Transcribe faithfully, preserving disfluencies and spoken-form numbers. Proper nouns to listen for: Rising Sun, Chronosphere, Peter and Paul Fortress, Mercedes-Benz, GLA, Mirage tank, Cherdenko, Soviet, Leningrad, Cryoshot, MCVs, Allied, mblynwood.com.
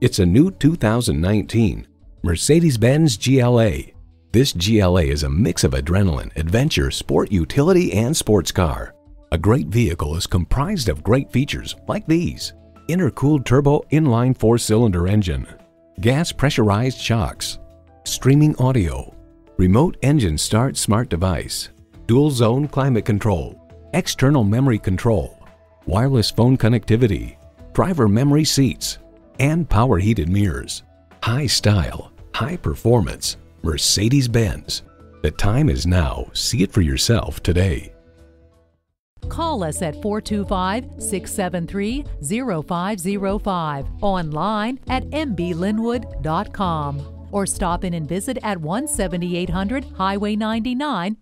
It's a new two thousand nineteen Mercedes-Benz G L A. This G L A is a mix of adrenaline, adventure, sport utility, and sports car. A great vehicle is comprised of great features like these: intercooled turbo inline four-cylinder engine, gas pressurized shocks, streaming audio, remote engine start smart device, dual zone climate control, external memory control, wireless phone connectivity, driver memory seats, and power heated mirrors. High style, high performance, Mercedes-Benz. The time is now. See it for yourself today. Call us at four two five, six seven three, zero five zero five, online at m b lynwood dot com, or stop in and visit at one seventy-eight hundred Highway ninety-nine